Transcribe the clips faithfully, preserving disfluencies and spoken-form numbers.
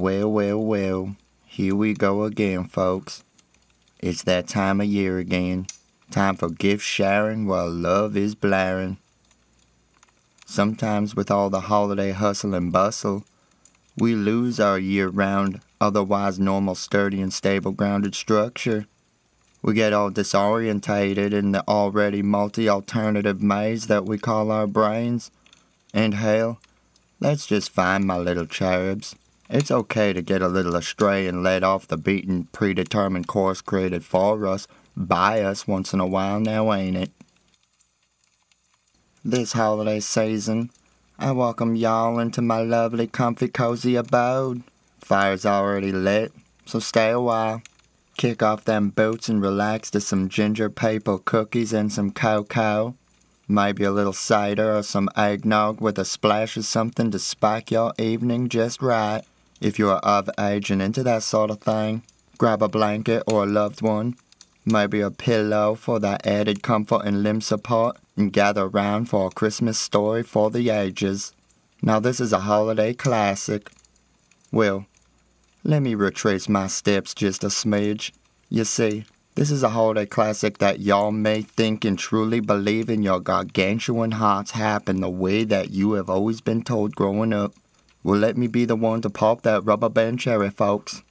Well, well, well, here we go again, folks. It's that time of year again. Time for gift sharing while love is blaring. Sometimes with all the holiday hustle and bustle, we lose our year-round, otherwise normal, sturdy and stable grounded structure. We get all disorientated in the already multi-alternative maze that we call our brains. And hell, let's just find my little cherubs. It's okay to get a little astray and let off the beaten, predetermined course created for us by us once in a while now, ain't it? This holiday season, I welcome y'all into my lovely, comfy, cozy abode. Fire's already lit, so stay a while. Kick off them boots and relax to some ginger maple cookies and some cocoa. Maybe a little cider or some eggnog with a splash of something to spike your evening just right. If you are of age and into that sort of thing, grab a blanket or a loved one, maybe a pillow for that added comfort and limb support, and gather round for a Christmas story for the ages. Now this is a holiday classic. Well, let me retrace my steps just a smidge. You see, this is a holiday classic that y'all may think and truly believe in your gargantuan hearts happen the way that you have always been told growing up. Well, let me be the one to pop that rubber band cherry, folks.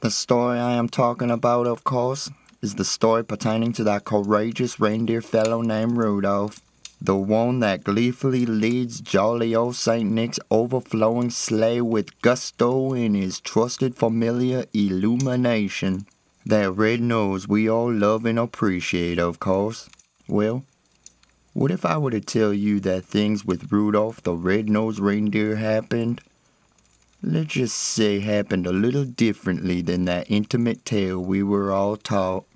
The story I am talking about, of course, is the story pertaining to that courageous reindeer fellow named Rudolph. The one that gleefully leads jolly old Saint Nick's overflowing sleigh with gusto in his trusted familiar illumination. That red nose we all love and appreciate, of course. Well, what if I were to tell you that things with Rudolph the red-nosed reindeer happened? Let's just say happened a little differently than that intimate tale we were all taught.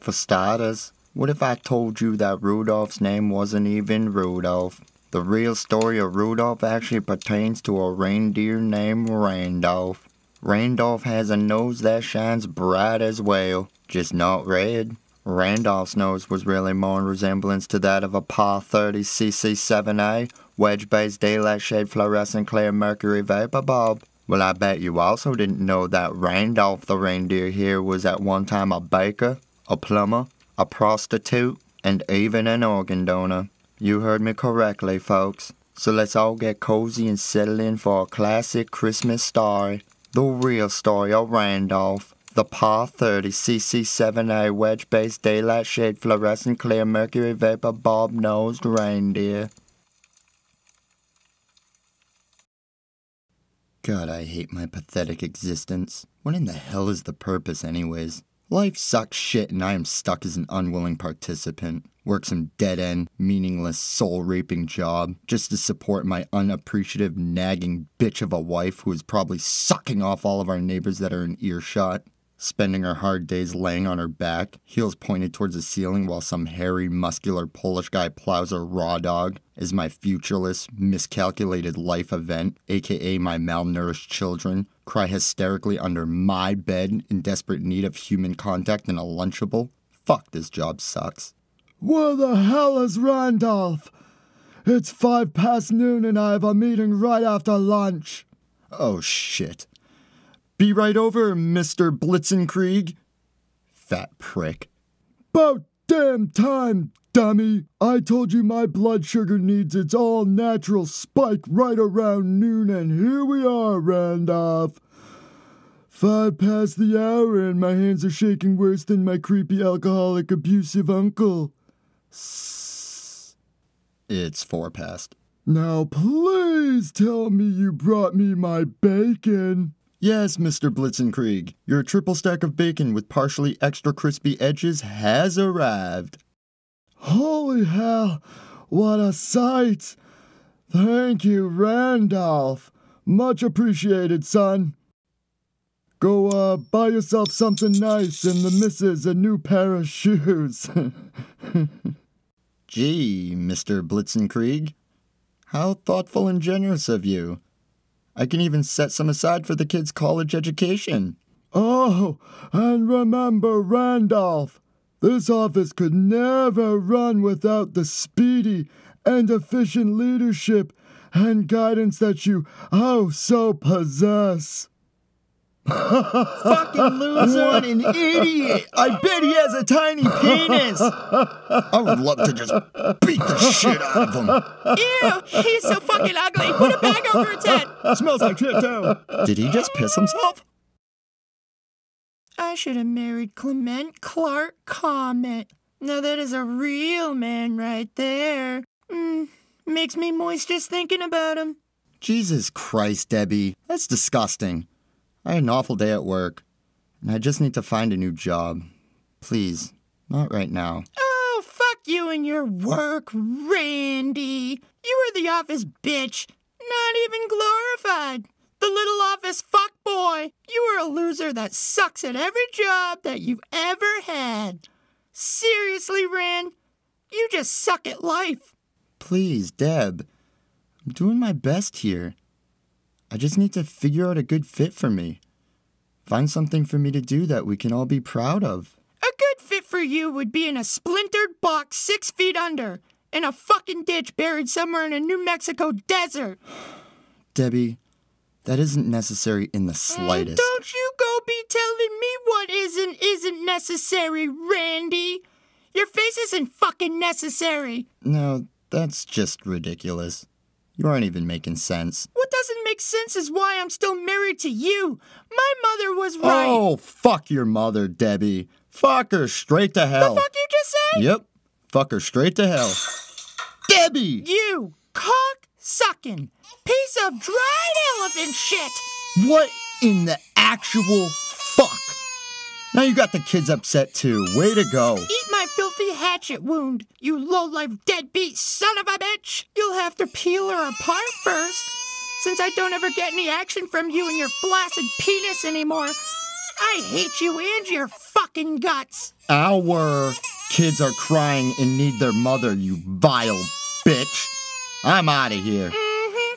For starters, what if I told you that Rudolph's name wasn't even Rudolph? The real story of Rudolph actually pertains to a reindeer named Randolph. Randolph has a nose that shines bright as well, just not red. Randolph's nose was really more in resemblance to that of a P A R thirty C C seven A wedge-based daylight shade fluorescent clear mercury vapor bulb. Well, I bet you also didn't know that Randolph the reindeer here was at one time a baker, a plumber, a prostitute, and even an organ donor. You heard me correctly, folks. So let's all get cozy and settle in for a classic Christmas story. The real story of Randolph, the P A R thirty C C seven A wedge-based daylight shade fluorescent clear mercury vapor bob-nosed reindeer. God, I hate my pathetic existence. What in the hell is the purpose anyways? Life sucks shit and I am stuck as an unwilling participant. Work some dead-end, meaningless, soul-raping job just to support my unappreciative, nagging bitch of a wife who is probably sucking off all of our neighbors that are in earshot. Spending her hard days laying on her back, heels pointed towards the ceiling while some hairy, muscular Polish guy plows a raw dog is my futureless, miscalculated life event, aka my malnourished children, cry hysterically under my bed in desperate need of human contact and a Lunchable. Fuck, this job sucks. Where the hell is Randolph? It's five past noon and I have a meeting right after lunch. Oh shit. Be right over, Mister Blitzenkrieg. Fat prick. About damn time, dummy. I told you my blood sugar needs its all-natural spike right around noon, and here we are, Randolph. Five past the hour and my hands are shaking worse than my creepy, alcoholic, abusive uncle. It's four past. Now please tell me you brought me my bacon. Yes, Mister Blitzenkrieg, your triple stack of bacon with partially extra crispy edges has arrived. Holy hell, what a sight! Thank you, Randolph. Much appreciated, son. Go, uh, buy yourself something nice and the missus a new pair of shoes. Gee, Mister Blitzenkrieg, how thoughtful and generous of you. I can even set some aside for the kids' college education. Oh, and remember, Randolph, this office could never run without the speedy and efficient leadership and guidance that you oh so possess. Fucking loser. What an idiot. I bet he has a tiny penis. I would love to just beat the shit out of him. Ew, he's so fucking ugly. Put a bag over his head. Smells like shit, too. Did he just piss himself? I should have married Clement Clark Comet. Now that is a real man right there. Mm, makes me moist just thinking about him. Jesus Christ, Debbie. That's disgusting. I had an awful day at work, and I just need to find a new job. Please, not right now. Oh, fuck you and your work, Randy. You were the office bitch, not even glorified. The little office fuck boy. You were a loser that sucks at every job that you've ever had. Seriously, Rand, you just suck at life. Please, Deb. I'm doing my best here. I just need to figure out a good fit for me. Find something for me to do that we can all be proud of. A good fit for you would be in a splintered box six feet under, in a fucking ditch buried somewhere in a New Mexico desert. Debbie, that isn't necessary in the slightest. Mm, don't you go be telling me what isn't isn't necessary, Randy. Your face isn't fucking necessary. No, that's just ridiculous. You aren't even making sense. What doesn't make sense is why I'm still married to you. My mother was right. Oh, fuck your mother, Debbie. Fuck her straight to hell. The fuck you just said? Yep. Fuck her straight to hell. Debbie! You cock-sucking piece of dried elephant shit. What in the actual fuck? Now you got the kids upset too. Way to go. Eat my filthy hatchet wound, you low-life deadbeat son of a bitch. You'll have to peel her apart first. Since I don't ever get any action from you and your flaccid penis anymore, I hate you and your fucking guts. Our kids are crying and need their mother, you vile bitch. I'm out of here. Mm-hmm.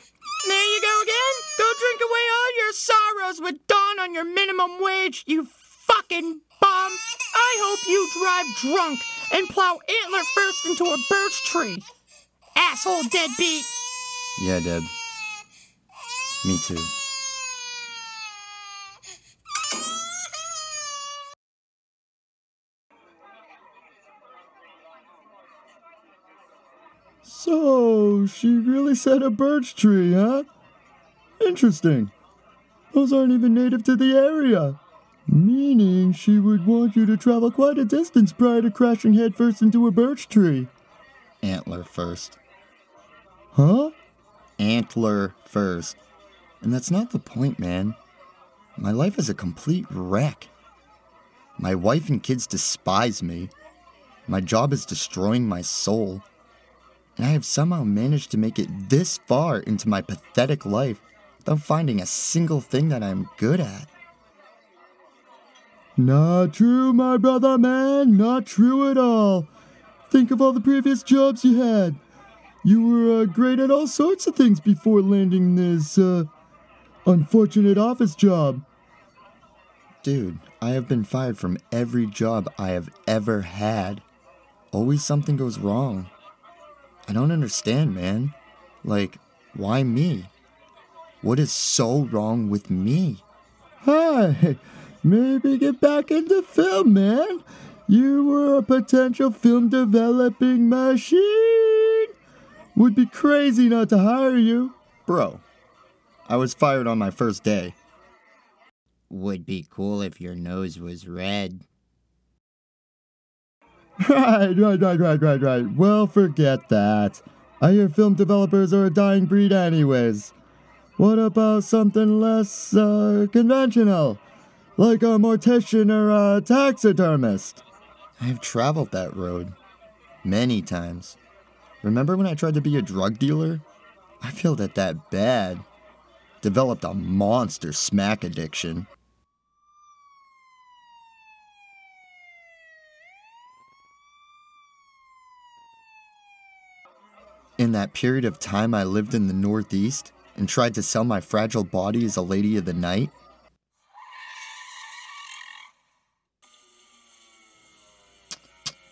There you go again. Go drink away all your sorrows with dawn on your minimum wage, you fucking bum! I hope you drive drunk and plow antler first into a birch tree. Asshole deadbeat. Yeah, Deb. Me too. So, she really said a birch tree, huh? Interesting. Those aren't even native to the area. Meaning she would want you to travel quite a distance prior to crashing headfirst into a birch tree. Antler first. Huh? Antler first. And that's not the point, man. My life is a complete wreck. My wife and kids despise me. My job is destroying my soul. And I have somehow managed to make it this far into my pathetic life without finding a single thing that I am good at. Not true, my brother man, not true at all. Think of all the previous jobs you had. You were uh, great at all sorts of things before landing this, uh, unfortunate office job. Dude, I have been fired from every job I have ever had. Always something goes wrong. I don't understand, man. Like, why me? What is so wrong with me? Hi! Maybe get back into film, man. You were a potential film developing machine. Would be crazy not to hire you. Bro, I was fired on my first day. Would be cool if your nose was red. Right, right, right, right, right, right. Well, forget that. I hear film developers are a dying breed anyways. What about something less, uh, conventional? Like a mortician or a taxidermist. I've traveled that road. Many times. Remember when I tried to be a drug dealer? I failed at that bad. Developed a monster smack addiction. In that period of time I lived in the Northeast and tried to sell my fragile body as a lady of the night,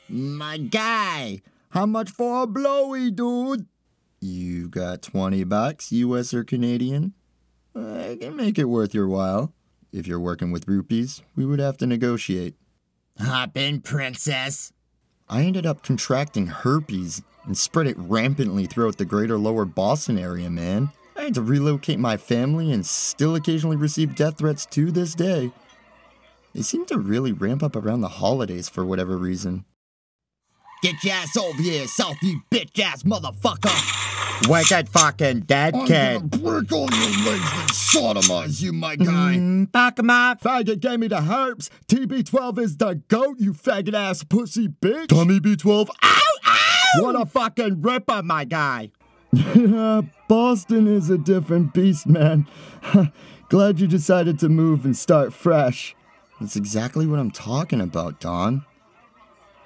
my guy, how much for a blowy, dude? You got twenty bucks, U S or Canadian? I can make it worth your while. If you're working with rupees, we would have to negotiate. Hop in, princess. I ended up contracting herpes and spread it rampantly throughout the greater lower Boston area, man. I had to relocate my family and still occasionally receive death threats to this day. They seem to really ramp up around the holidays for whatever reason. Get your ass over here, Southie bitch-ass motherfucker! Wicked fucking dead I'm kid! I'm gonna break all your legs and sodomize you, my guy! Mm, back him up! Faggot gave me the herpes! T B twelve is the goat, you faggot-ass pussy bitch! Tommy B twelve, ow, ow! What a fucking ripper, my guy! Boston is a different beast, man. Glad you decided to move and start fresh. That's exactly what I'm talking about, Don.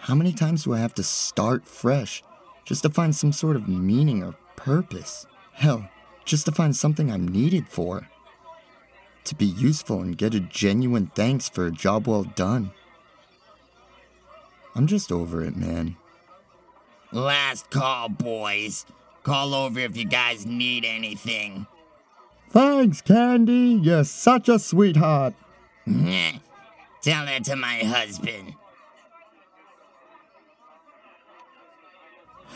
How many times do I have to start fresh just to find some sort of meaning or purpose? Hell, just to find something I'm needed for. To be useful and get a genuine thanks for a job well done. I'm just over it, man. Last call, boys. Call over if you guys need anything. Thanks, Candy. You're such a sweetheart. Tell her to my husband.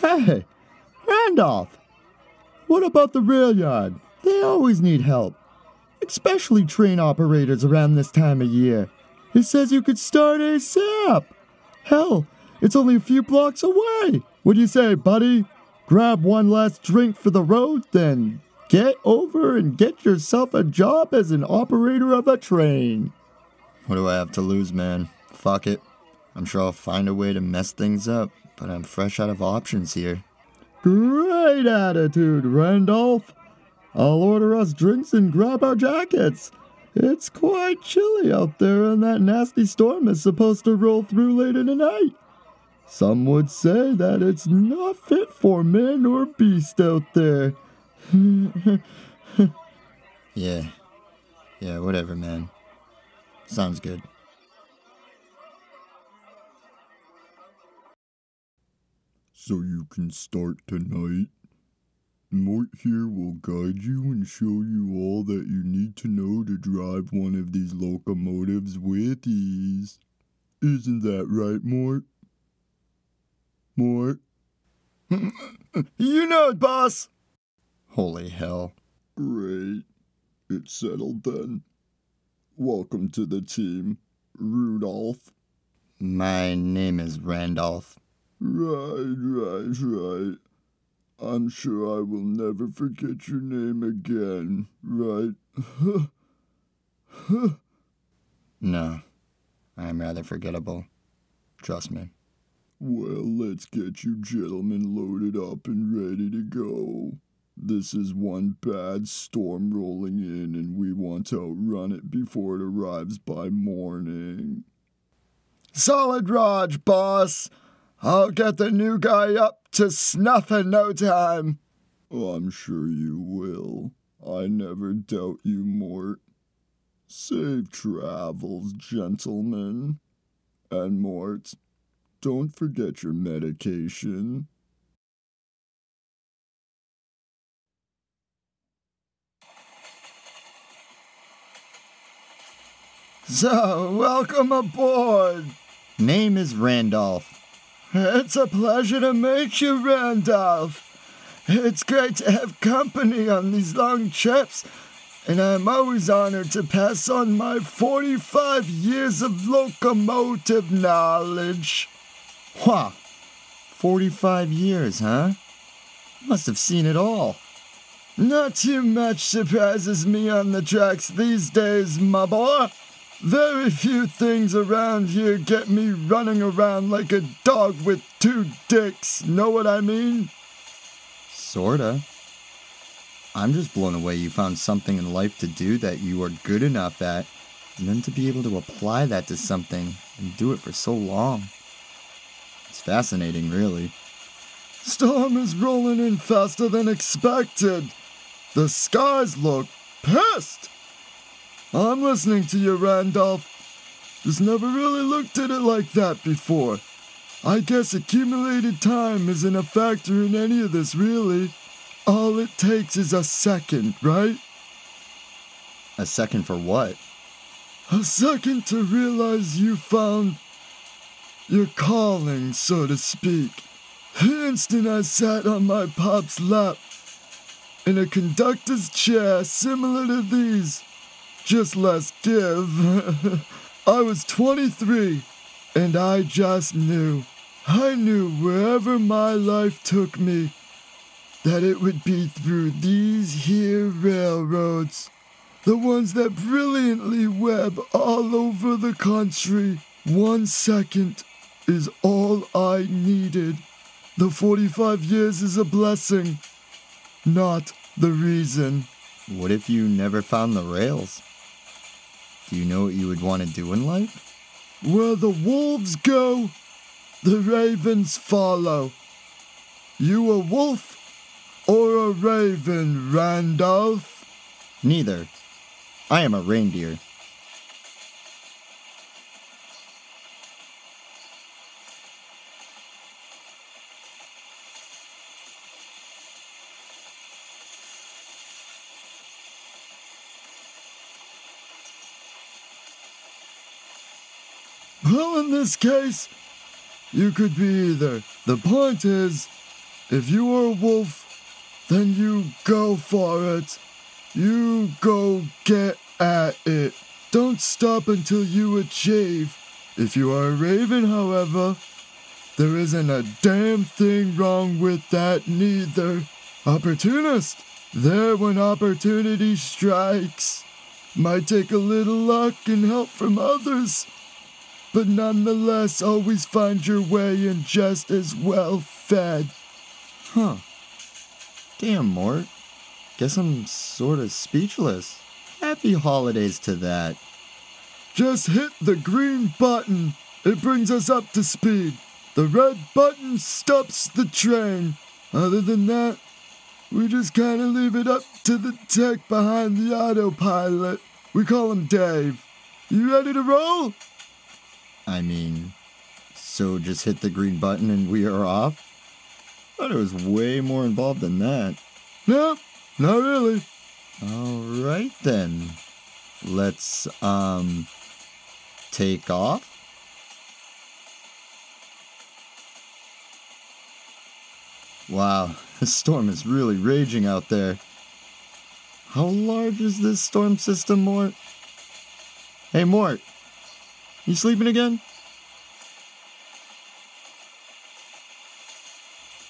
Hey, Randolph, what about the rail yard? They always need help, especially train operators around this time of year. It says you could start ASAP. Hell, it's only a few blocks away. What do you say, buddy? Grab one last drink for the road, then get over and get yourself a job as an operator of a train. What do I have to lose, man? Fuck it. I'm sure I'll find a way to mess things up, but I'm fresh out of options here. Great attitude, Randolph. I'll order us drinks and grab our jackets. It's quite chilly out there, and that nasty storm is supposed to roll through later tonight. Some would say that it's not fit for man or beast out there. Yeah. Yeah, whatever, man. Sounds good. So you can start tonight. Mort here will guide you and show you all that you need to know to drive one of these locomotives with ease. Isn't that right, Mort? Mort? You know it, boss! Holy hell. Great. It's settled then. Welcome to the team, Rudolph. My name is Randolph. Right, right, right. I'm sure I will never forget your name again, right? No, I'm rather forgettable. Trust me. Well, let's get you gentlemen loaded up and ready to go. This is one bad storm rolling in, and we want to outrun it before it arrives by morning. Solid Raj, boss. I'll get the new guy up to snuff in no time. Oh, I'm sure you will. I never doubt you, Mort. Safe travels, gentlemen. And Mort, don't forget your medication. So, welcome aboard. Name is Randolph. It's a pleasure to meet you, Randolph. It's great to have company on these long trips, and I'm always honored to pass on my forty-five years of locomotive knowledge. Wow, forty-five years, huh? Must have seen it all. Not too much surprises me on the tracks these days, my boy. Very few things around here get me running around like a dog with two dicks, know what I mean? Sorta. I'm just blown away you found something in life to do that you are good enough at, and then to be able to apply that to something and do it for so long. It's fascinating, really. Storm is rolling in faster than expected. The skies look pissed. I'm listening to you, Randolph. Just never really looked at it like that before. I guess accumulated time isn't a factor in any of this, really. All it takes is a second, right? A second for what? A second to realize you found your calling, so to speak. The instant I sat on my pop's lap in a conductor's chair similar to these, just less give. I was twenty-three, and I just knew. I knew wherever my life took me, that it would be through these here railroads. The ones that brilliantly web all over the country. One second is all I needed. The forty-five years is a blessing, not the reason. What if you never found the rails? Do you know what you would want to do in life? Where the wolves go, the ravens follow. You a wolf or a raven, Randolph? Neither. I am a reindeer. Well, in this case, you could be either. The point is, if you are a wolf, then you go for it. You go get at it. Don't stop until you achieve. If you are a raven, however, there isn't a damn thing wrong with that neither. Opportunist. There when opportunity strikes. Might take a little luck and help from others, but nonetheless always find your way and just as well fed. Huh. Damn, Mort. Guess I'm sort of speechless. Happy holidays to that. Just hit the green button. It brings us up to speed. The red button stops the train. Other than that, we just kind of leave it up to the tech behind the autopilot. We call him Dave. You ready to roll? I mean, so just hit the green button and we are off? I thought it was way more involved than that. Nope. Not really. Alright then. Let's, um, take off? Wow, the storm is really raging out there. How large is this storm system, Mort? Hey, Mort, you sleeping again?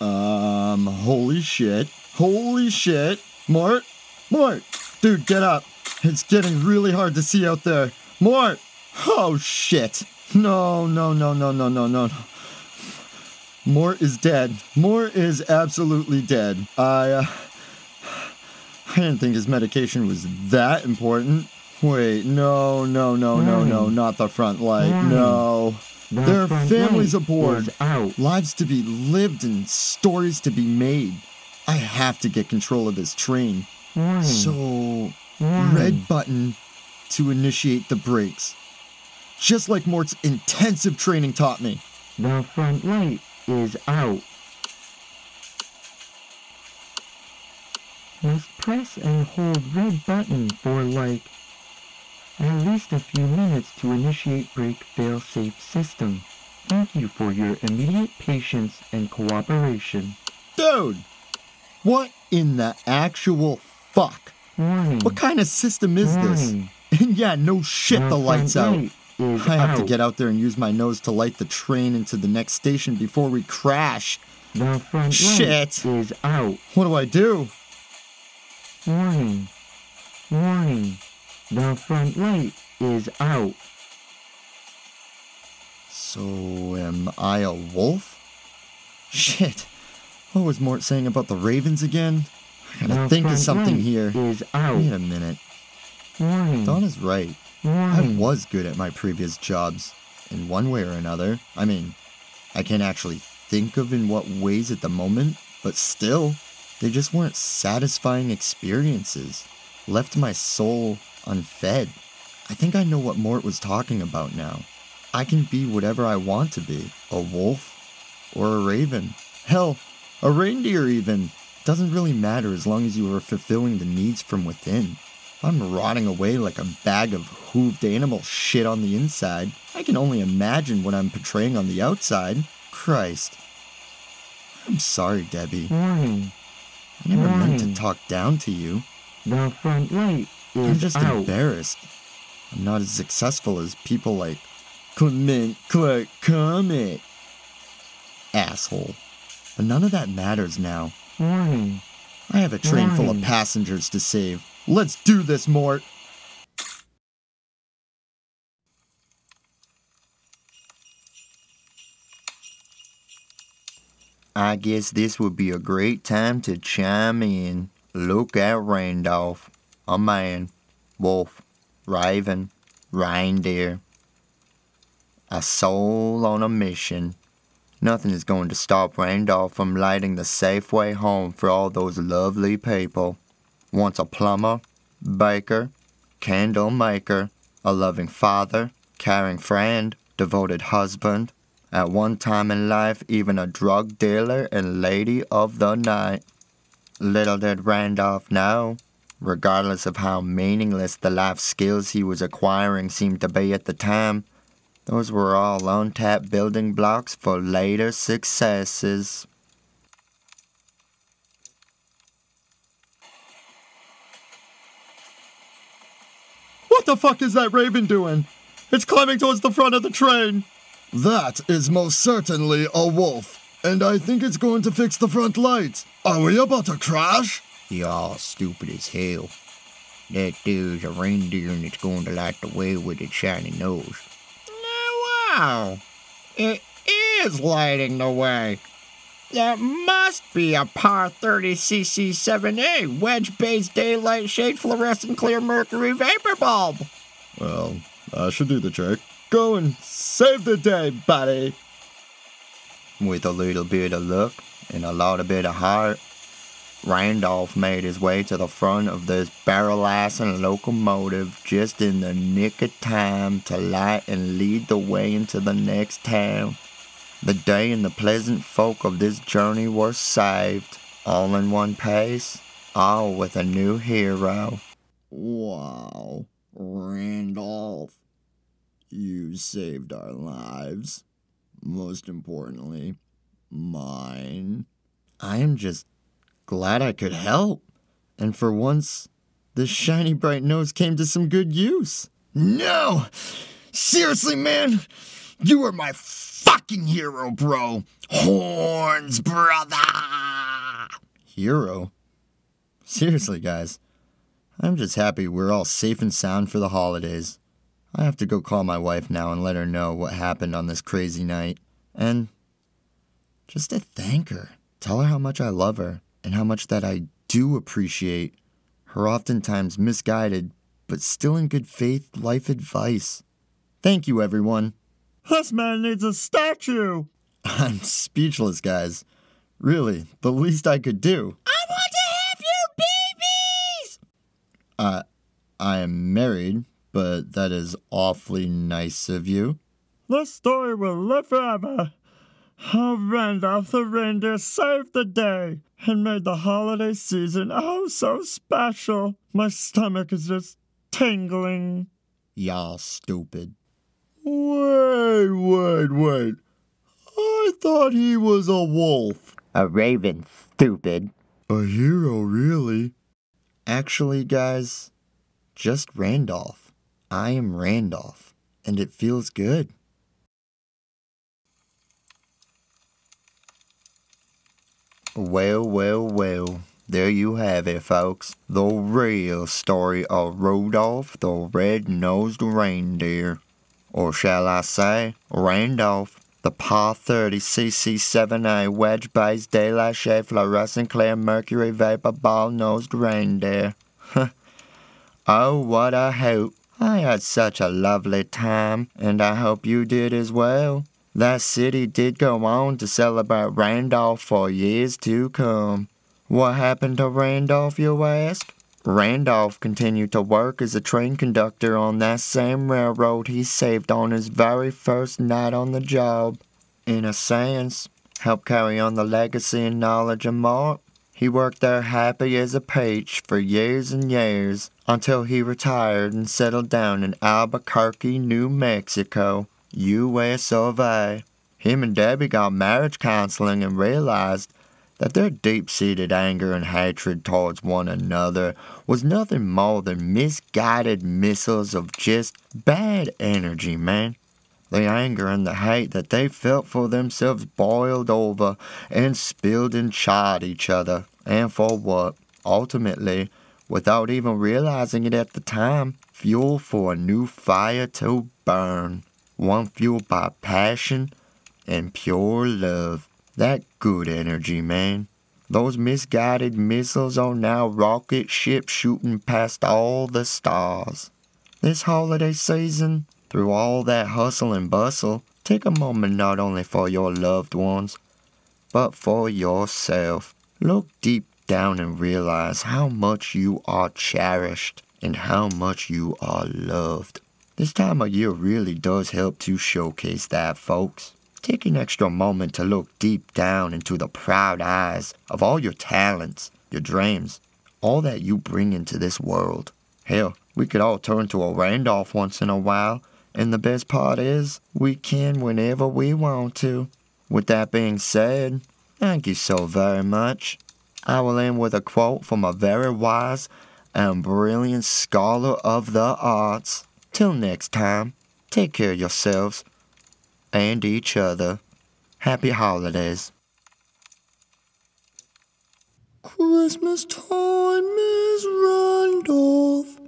Um, holy shit. Holy shit. Mort? Mort! Dude, get up. It's getting really hard to see out there. Mort! Oh, shit. No, no, no, no, no, no, no. Mort is dead. Mort is absolutely dead. I, uh... I didn't think his medication was that important. Wait, no, no, no, no, no, not the front light. No. There are families aboard. Lives to be lived and stories to be made. I have to get control of this train. So, red button to initiate the brakes. Just like Mort's intensive training taught me. The front light is out. Just press and hold red button for like at least a few minutes to initiate brake fail-safe system. Thank you for your immediate patience and cooperation. Dude! What in the actual fuck? Warning. What kind of system is Warning. this? And yeah, no shit, the light's out. I have to get out there and use my nose to light the train into the next station before we crash. The front shit is out. What do I do? Warning. Warning. The front light is out. So, am I a wolf? Shit. What was Mort saying about the ravens again? I gotta think of something here. Wait a minute. Don is right. I was good at my previous jobs, in one way or another. I mean, I can't actually think of in what ways at the moment, but still, they just weren't satisfying experiences. Left my soul unfed. I think I know what Mort was talking about now. I can be whatever I want to be. A wolf, or a raven. Hell, a reindeer even. Doesn't really matter as long as you are fulfilling the needs from within. I'm rotting away like a bag of hooved animal shit on the inside. I can only imagine what I'm portraying on the outside. Christ. I'm sorry, Debbie. Warning. I never Warning. meant to talk down to you. The front light is I'm just out. embarrassed. I'm not as successful as people like Clement Clark Comet. Asshole. But none of that matters now. Warning. I have a train Warning. full of passengers to save. Let's do this, Mort. I guess this would be a great time to chime in. Look out, Randolph. A man, wolf, raven, reindeer. A soul on a mission. Nothing is going to stop Randolph from lighting the safe way home for all those lovely people. Once a plumber, baker, candle maker, a loving father, caring friend, devoted husband. At one time in life, even a drug dealer and lady of the night. Little did Randolph know, regardless of how meaningless the life skills he was acquiring seemed to be at the time, those were all untapped building blocks for later successes. What the fuck is that raven doing? It's climbing towards the front of the train. That is most certainly a wolf, and I think it's going to fix the front lights. Are we about to crash? Y'all stupid as hell. That there's a reindeer and it's going to light the way with its shiny nose. Wow, it is lighting the way. That must be a P A R thirty C C seven A wedge-based daylight shade fluorescent clear mercury vapor bulb. Well, I should do the trick. Go and save the day, buddy. With a little bit of luck and a lot of bit of heart, Randolph made his way to the front of this barrel-assing locomotive just in the nick of time to light and lead the way into the next town. The day and the pleasant folk of this journey were saved, all in one piece, all with a new hero. Wow, Randolph. You saved our lives. Most importantly, mine. I am just glad I could help. And for once, this shiny bright nose came to some good use. No! Seriously, man! You are my fucking hero, bro! Horns, brother! Hero? Seriously, guys. I'm just happy we're all safe and sound for the holidays. I have to go call my wife now and let her know what happened on this crazy night. And just to thank her. Tell her how much I love her and how much that I do appreciate her oftentimes misguided, but still in good faith, life advice. Thank you, everyone. This man needs a statue. I'm speechless, guys. Really, the least I could do. I want to have your babies! Uh, I am married. But that is awfully nice of you. This story will live forever. How Randolph the Reindeer saved the day and made the holiday season oh so special. My stomach is just tingling. Y'all stupid. Wait, wait, wait. I thought he was a wolf. A raven, stupid. A hero, really? Actually, guys, just Randolph. I am Randolph, and it feels good. Well, well, well, there you have it, folks. The real story of Rudolph the Red-Nosed Reindeer. Or shall I say, Randolph, the P A R thirty C C seven A wedge-based daylight shade fluorescent clear mercury vapor ball-nosed reindeer. Oh, what a hoot. I had such a lovely time, and I hope you did as well. That city did go on to celebrate Randolph for years to come. What happened to Randolph, you ask? Randolph continued to work as a train conductor on that same railroad he saved on his very first night on the job. In a sense, helped carry on the legacy and knowledge of Mort. He worked there happy as a peach for years and years until he retired and settled down in Albuquerque, New Mexico, U S of A. Him and Debbie got marriage counseling and realized that their deep-seated anger and hatred towards one another was nothing more than misguided missiles of just bad energy, man. The anger and the hate that they felt for themselves boiled over and spilled and charred each other. And for what, ultimately, without even realizing it at the time, fuel for a new fire to burn. One fueled by passion and pure love. That good energy, man. Those misguided missiles are now rocket ships shooting past all the stars. This holiday season, through all that hustle and bustle, take a moment not only for your loved ones, but for yourself. Look deep down and realize how much you are cherished and how much you are loved. This time of year really does help to showcase that, folks. Take an extra moment to look deep down into the proud eyes of all your talents, your dreams, all that you bring into this world. Hell, we could all turn to a Rudolph once in a while. And the best part is, we can whenever we want to. With that being said, thank you so very much. I will end with a quote from a very wise and brilliant scholar of the arts. Till next time, take care of yourselves and each other. Happy holidays. Christmas time is Rudolph.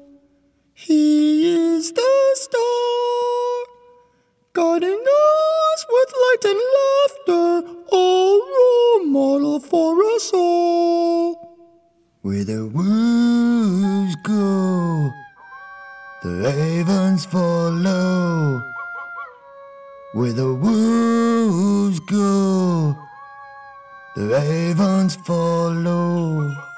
He is the star, guiding us with light and laughter, a role model for us all. Where the wolves go, the ravens follow. Where the wolves go, the ravens follow.